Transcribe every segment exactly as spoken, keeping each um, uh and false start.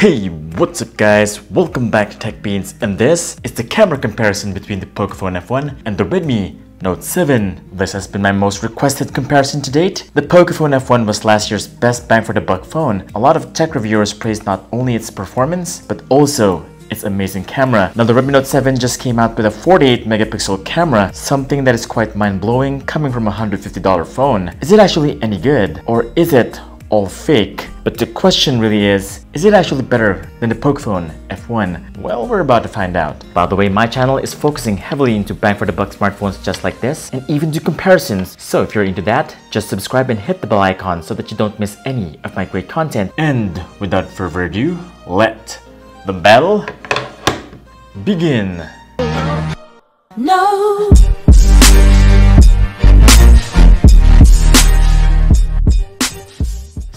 Hey, what's up guys, welcome back to Tech Beans, and this is the camera comparison between the Pocophone F one and the Redmi Note seven. This has been my most requested comparison to date. The Pocophone F one was last year's best bang for the buck phone. A lot of tech reviewers praised not only its performance, but also its amazing camera. Now the Redmi Note seven just came out with a forty-eight megapixel camera, something that is quite mind-blowing coming from a one hundred fifty dollar phone. Is it actually any good? Or is it all fake? But the question really is, is it actually better than the Pocophone F one? Well, we're about to find out. By the way, my channel is focusing heavily into bang for the buck smartphones just like this, and even do comparisons. So if you're into that, just subscribe and hit the bell icon so that you don't miss any of my great content. And without further ado, let the battle begin. No.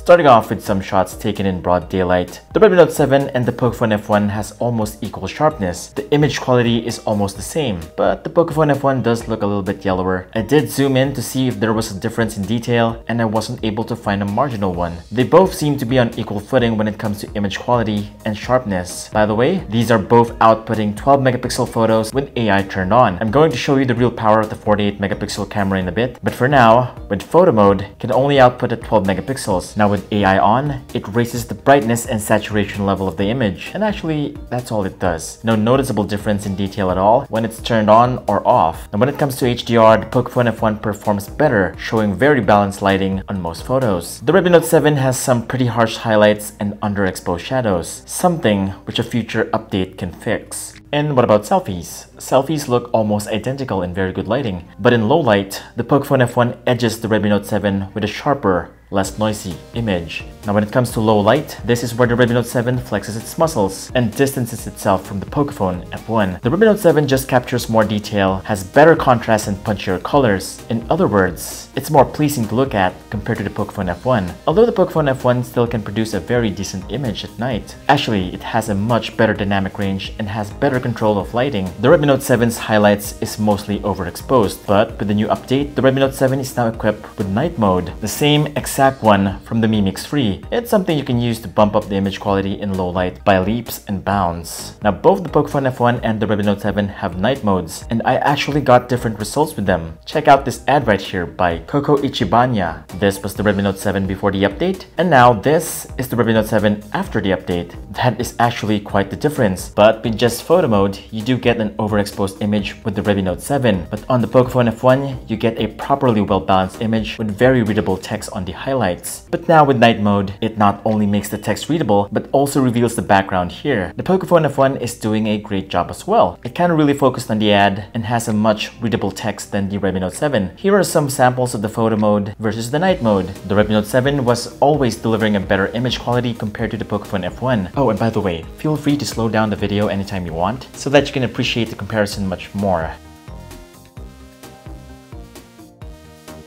Starting off with some shots taken in broad daylight. The Redmi Note seven and the Pocophone F one has almost equal sharpness. The image quality is almost the same, but the Pocophone F one does look a little bit yellower. I did zoom in to see if there was a difference in detail, and I wasn't able to find a marginal one. They both seem to be on equal footing when it comes to image quality and sharpness. By the way, these are both outputting twelve megapixel photos with A I turned on. I'm going to show you the real power of the forty-eight megapixel camera in a bit, but for now, with photo mode, it can only output at twelve megapixels. Now with A I on, it raises the brightness and saturation level of the image, and actually that's all it does. No noticeable difference in detail at all when it's turned on or off. And when it comes to H D R, the Pocophone F one performs better, showing very balanced lighting on most photos. The Redmi Note seven has some pretty harsh highlights and underexposed shadows, something which a future update can fix. And what about selfies? Selfies look almost identical in very good lighting, but in low light, the Pocophone F one edges the Redmi Note seven with a sharper, less noisy image. Now when it comes to low light, this is where the Redmi Note seven flexes its muscles and distances itself from the Pocophone F one. The Redmi Note seven just captures more detail, has better contrast and punchier colors. In other words, it's more pleasing to look at compared to the Pocophone F one. Although the Pocophone F one still can produce a very decent image at night, actually it has a much better dynamic range and has better control of lighting. The Redmi Note seven's highlights is mostly overexposed, but with the new update, the Redmi Note seven is now equipped with night mode, the same exact one from the Mi Mix three. It's something you can use to bump up the image quality in low light by leaps and bounds. Now both the Pocophone F one and the Redmi Note seven have night modes, and I actually got different results with them. Check out this ad right here by Coco Ichibanya. This was the Redmi Note seven before the update, and now this is the Redmi Note seven after the update. That is actually quite the difference, but with just photo mode, you do get an overexposed image with the Redmi Note seven, but on the Pocophone F one, you get a properly well-balanced image with very readable text on the highlight. Highlights. But now with night mode, it not only makes the text readable, but also reveals the background here. The Pocophone F one is doing a great job as well. It kind of really focused on the ad and has a much readable text than the Redmi Note seven. Here are some samples of the photo mode versus the night mode. The Redmi Note seven was always delivering a better image quality compared to the Pocophone F one. Oh, and by the way, feel free to slow down the video anytime you want so that you can appreciate the comparison much more.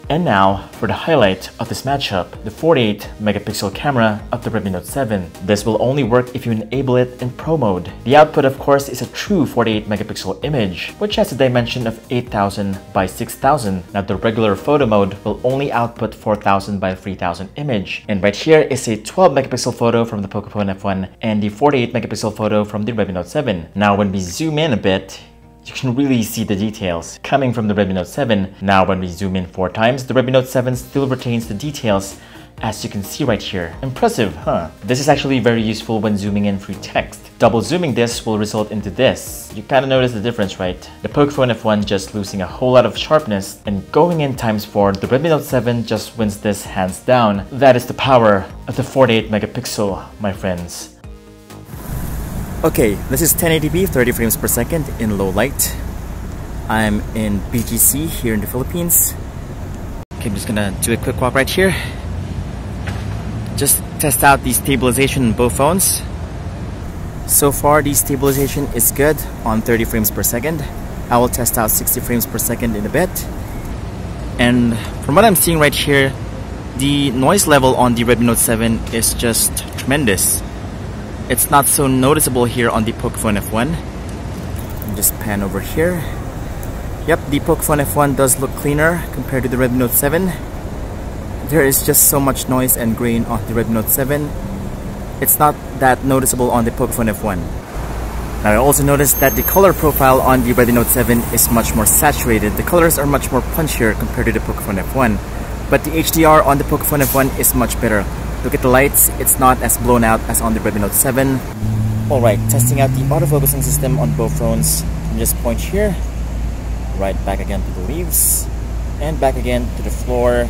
And now for the highlight of this matchup, the forty-eight megapixel camera of the Redmi Note seven. This will only work if you enable it in Pro mode. The output of course is a true forty-eight megapixel image, which has a dimension of eight thousand by six thousand. Now the regular photo mode will only output four thousand by three thousand image. And right here is a twelve megapixel photo from the Pocophone F one and the forty-eight megapixel photo from the Redmi Note seven. Now when we zoom in a bit, you can really see the details coming from the Redmi Note seven. Now when we zoom in four times, the Redmi Note seven still retains the details, as you can see right here. Impressive, huh? This is actually very useful when zooming in through text. Double zooming this will result into this. You kind of notice the difference, right? The Pocophone F one just losing a whole lot of sharpness, and going in times four, the Redmi Note seven just wins this hands down. That is the power of the forty-eight megapixel, my friends. Okay, this is ten eighty p, thirty frames per second in low light. I'm in B G C here in the Philippines. Okay, I'm just gonna do a quick walk right here. Just test out the stabilization in both phones. So far, the stabilization is good on thirty frames per second. I will test out sixty frames per second in a bit. And from what I'm seeing right here, the noise level on the Redmi Note seven is just tremendous. It's not so noticeable here on the Pocophone F one. Just pan over here. Yep, the Pocophone F one does look cleaner compared to the Redmi Note seven. There is just so much noise and grain on the Redmi Note seven. it's not that noticeable on the Pocophone F one. Now I also noticed that the color profile on the Redmi Note seven is much more saturated. The colors are much more punchier compared to the Pocophone F one. But the H D R on the Pocophone F one is much better. Look at the lights, it's not as blown out as on the Redmi Note seven. Alright, testing out the autofocusing system on both phones. I'm just point here, right back again to the leaves, and back again to the floor.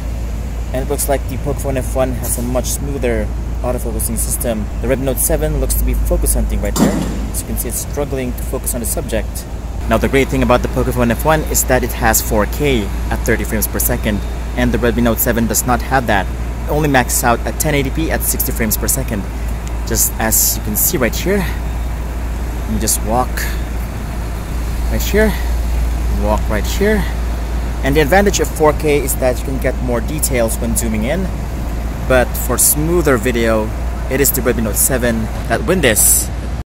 And it looks like the Pocophone F one has a much smoother autofocusing system. The Redmi Note seven looks to be focus hunting right there. As you can see, it's struggling to focus on the subject. Now the great thing about the Pocophone F one is that it has four K at thirty frames per second, and the Redmi Note seven does not have that. It only maxes out at ten eighty p at sixty frames per second. Just as you can see right here, you just walk right here, walk right here. And the advantage of four K is that you can get more details when zooming in, but for smoother video, it is the Redmi Note seven that win this.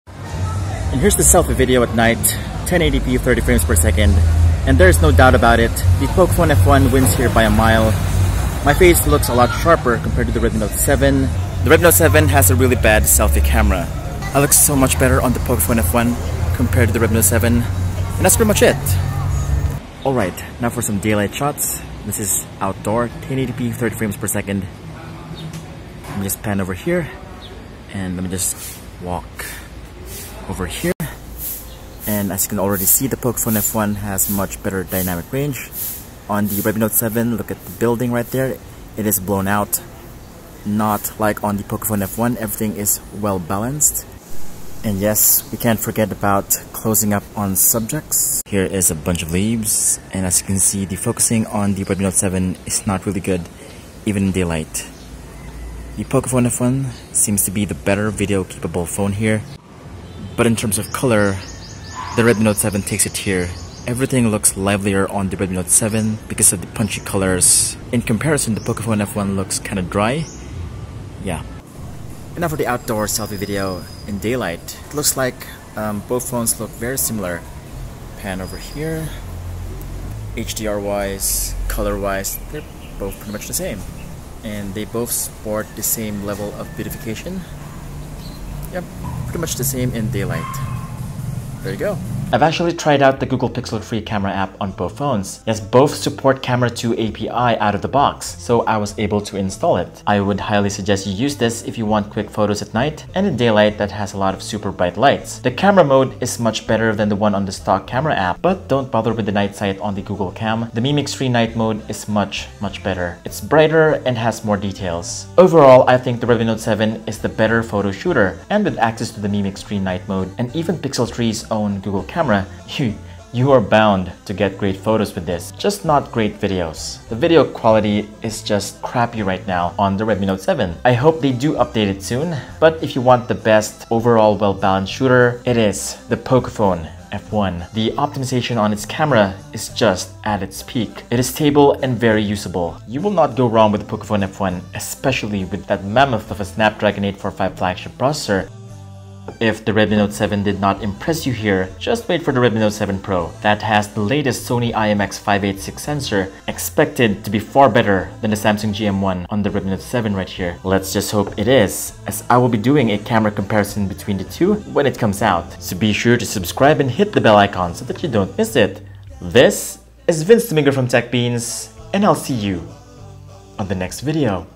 And here's the selfie video at night, ten eighty p, thirty frames per second, and there's no doubt about it, the Pocophone F one wins here by a mile. My face looks a lot sharper compared to the Redmi Note seven. The Redmi Note seven has a really bad selfie camera. I look so much better on the Pocophone F one compared to the Redmi Note seven. And that's pretty much it. Alright, now for some daylight shots. This is outdoor, ten eighty p, thirty frames per second. Let me just pan over here. And let me just walk over here. And as you can already see, the Pocophone F one has much better dynamic range. On the Redmi Note seven, look at the building right there. It is blown out. Not like on the Pocophone F one, everything is well balanced. And yes, we can't forget about closing up on subjects. Here is a bunch of leaves, and as you can see, the focusing on the Redmi Note seven is not really good, even in daylight. The Pocophone F one seems to be the better video capable phone here, but in terms of color, the Redmi Note seven takes it here. Everything looks livelier on the Redmi Note seven because of the punchy colors. In comparison, the Pocophone F one looks kind of dry. Yeah. And now for the outdoor selfie video in daylight. It looks like um, both phones look very similar. Pan over here. H D R wise, color wise, they're both pretty much the same. And they both sport the same level of beautification. Yep, pretty much the same in daylight. There you go. I've actually tried out the Google Pixel three camera app on both phones. Yes, both support Camera two A P I out of the box, so I was able to install it. I would highly suggest you use this if you want quick photos at night and in daylight that has a lot of super bright lights. The camera mode is much better than the one on the stock camera app, but don't bother with the night sight on the Google Cam. The Mi Mix three night mode is much, much better. It's brighter and has more details. Overall, I think the Redmi Note seven is the better photo shooter, and with access to the Mi Mix three night mode and even Pixel three's own Google Cam, Camera, you, you are bound to get great photos with this, just not great videos. The video quality is just crappy right now on the Redmi Note seven. I hope they do update it soon, but if you want the best overall well-balanced shooter, it is the Pocophone F one. The optimization on its camera is just at its peak. It is stable and very usable. You will not go wrong with the Pocophone F one, especially with that mammoth of a Snapdragon eight forty-five flagship processor. If the Redmi Note seven did not impress you here, just wait for the Redmi Note seven Pro that has the latest Sony I M X five eighty-six sensor, expected to be far better than the Samsung G M one on the Redmi Note seven right here. Let's just hope it is, as I will be doing a camera comparison between the two when it comes out. So be sure to subscribe and hit the bell icon so that you don't miss it. This is Vince Domingo from Tech Beans, and I'll see you on the next video.